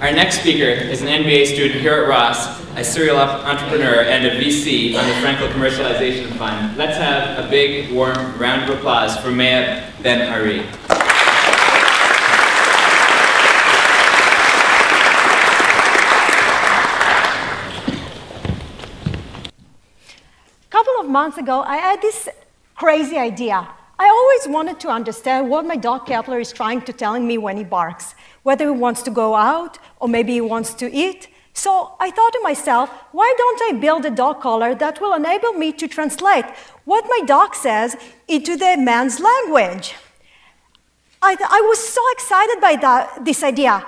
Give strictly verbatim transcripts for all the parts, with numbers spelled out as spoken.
Our next speaker is an M B A student here at Ross, a serial entrepreneur and a V C on the Franklin Commercialization Fund. Let's have a big, warm round of applause for Maya Ben Ari. A couple of months ago, I had this crazy idea. I always wanted to understand what my dog Kepler is trying to tell me when he barks, whether he wants to go out or maybe he wants to eat. So I thought to myself, why don't I build a dog collar that will enable me to translate what my dog says into the man's language? I, I was so excited by that, this idea.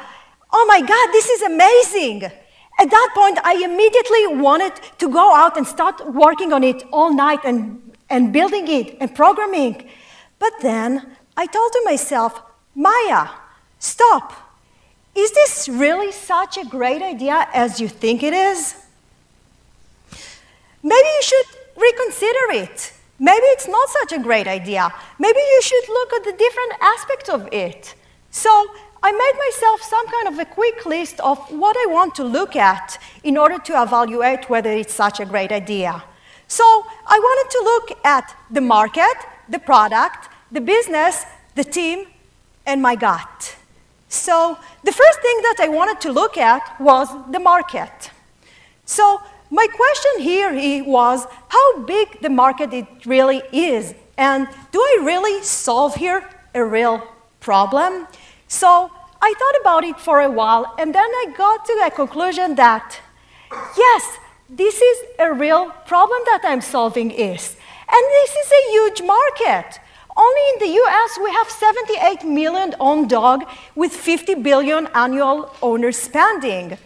Oh my God, this is amazing! At that point, I immediately wanted to go out and start working on it all night and, and building it and programming. But then I told to myself, Maya, stop. Is this really such a great idea as you think it is? Maybe you should reconsider it. Maybe it's not such a great idea. Maybe you should look at the different aspects of it. So I made myself some kind of a quick list of what I want to look at in order to evaluate whether it's such a great idea. So I wanted to look at the market, the product, the business, the team, and my gut. So the first thing that I wanted to look at was the market. So my question here was how big the market it really is, and do I really solve here a real problem? So I thought about it for a while, and then I got to the conclusion that, yes, this is a real problem that I'm solving is. And this is a huge market. Only in the U S we have seventy-eight million owned dogs with fifty billion annual owner spending.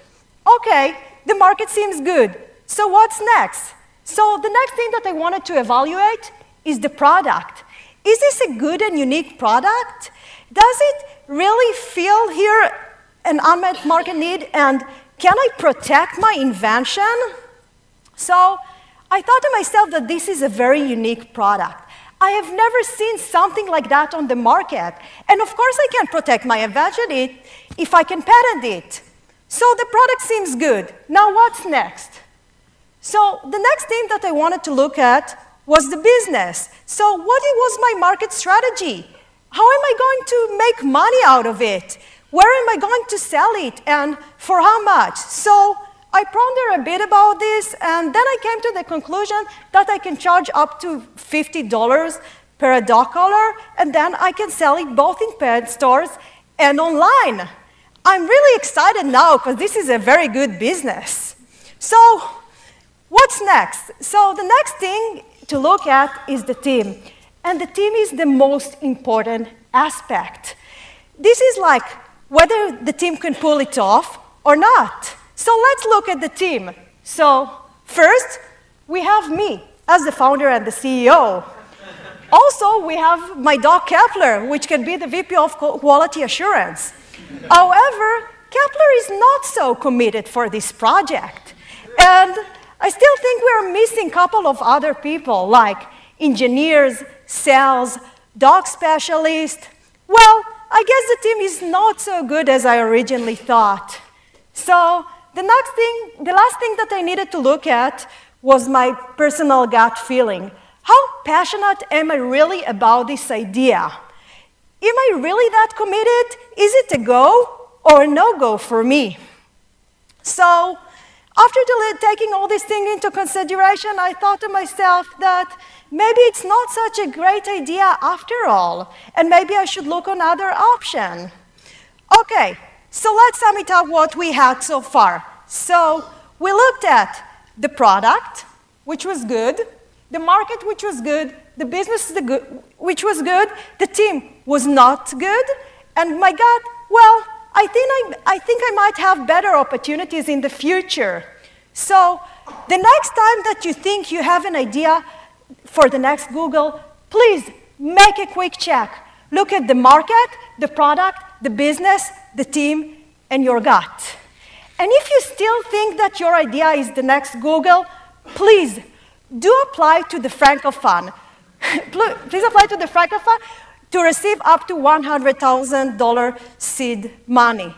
Okay, the market seems good. So what's next? So the next thing that I wanted to evaluate is the product. Is this a good and unique product? Does it really fill here an unmet market need, and can I protect my invention? So I thought to myself that this is a very unique product. I have never seen something like that on the market. And of course I can protect my invention if I can patent it. So the product seems good. Now what's next? So the next thing that I wanted to look at was the business. So what was my market strategy? How am I going to make money out of it? Where am I going to sell it, and for how much? So I pondered a bit about this, and then I came to the conclusion that I can charge up to fifty dollars per dog collar, and then I can sell it both in pet stores and online. I'm really excited now because this is a very good business. So what's next? So the next thing to look at is the team, and the team is the most important aspect. This is like whether the team can pull it off or not. So let's look at the team. So first, we have me as the founder and the C E O. Also, we have my dog Kepler, which can be the V P of Quality Assurance. However, Kepler is not so committed for this project. And I still think we're missing a couple of other people, like engineers, sales, dog specialists. Well, I guess the team is not so good as I originally thought. So The next thing, the last thing that I needed to look at was my personal gut feeling. How passionate am I really about this idea? Am I really that committed? Is it a go or a no-go for me? So after taking all these things into consideration, I thought to myself that maybe it's not such a great idea after all, and maybe I should look on another option. Okay. So let's sum it up what we had so far. So we looked at the product, which was good, the market, which was good, the business, which was good, the team was not good, and my gut, well, I think I, I think I might have better opportunities in the future. So the next time that you think you have an idea for the next Google, please make a quick check. Look at the market, the product, the business, the team, and your gut. And if you still think that your idea is the next Google, please do apply to the Franklin Fund. Please apply to the Franklin Fund to receive up to one hundred thousand dollars seed money.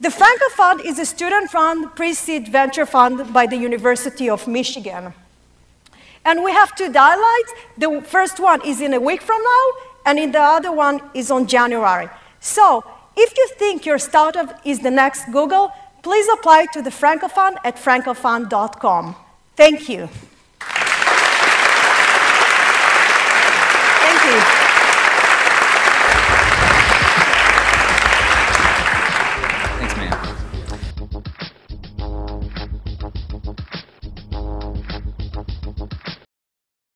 The Franklin Fund is a student-run pre-seed venture fund by the University of Michigan. And we have two deadlines. The first one is in a week from now, and in the other one is on January. So if you think your startup is the next Google, please apply to the Franklin Fund at franklin fund dot com. Thank you.